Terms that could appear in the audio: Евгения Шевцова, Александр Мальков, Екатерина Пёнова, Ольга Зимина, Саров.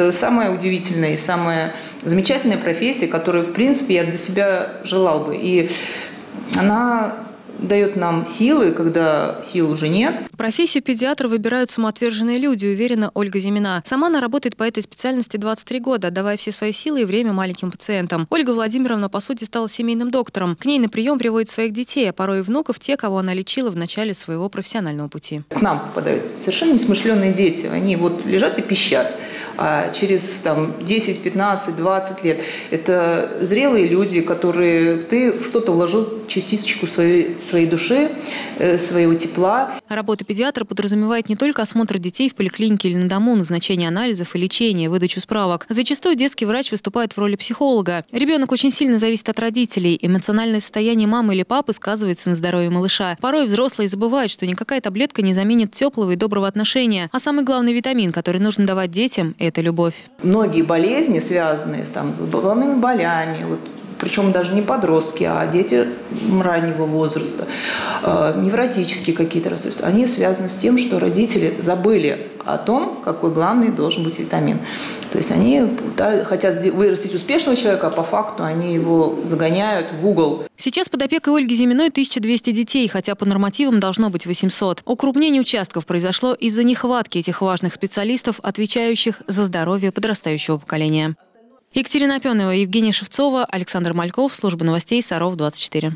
Это самая удивительная и самая замечательная профессия, которую, в принципе, я для себя желал бы. И она дает нам силы, когда сил уже нет. Профессию педиатра выбирают самоотверженные люди, уверена Ольга Зимина. Сама она работает по этой специальности 23 года, отдавая все свои силы и время маленьким пациентам. Ольга Владимировна, по сути, стала семейным доктором. К ней на прием приводят своих детей, а порой и внуков, те, кого она лечила в начале своего профессионального пути. К нам попадают совершенно несмышленые дети. Они вот лежат и пищат. А через там, 10, 15, 20 лет это зрелые люди, которые ты что-то вложил частичку своей души, своего тепла. Работа педиатра подразумевает не только осмотр детей в поликлинике или на дому, назначение анализов и лечение, выдачу справок. Зачастую детский врач выступает в роли психолога. Ребенок очень сильно зависит от родителей. Эмоциональное состояние мамы или папы сказывается на здоровье малыша. Порой взрослые забывают, что никакая таблетка не заменит теплого и доброго отношения. А самый главный витамин, который нужно давать детям – это любовь. Многие болезни, связанные с головными болями, причем даже не подростки, а дети раннего возраста, невротические какие-то расстройства, они связаны с тем, что родители забыли о том, какой главный должен быть витамин. То есть они хотят вырастить успешного человека, а по факту они его загоняют в угол. Сейчас под опекой Ольги Зиминой 1200 детей, хотя по нормативам должно быть 800. Укрупнение участков произошло из-за нехватки этих важных специалистов, отвечающих за здоровье подрастающего поколения. Екатерина Пёнова, Евгения Шевцова, Александр Мальков, служба новостей Саров 24.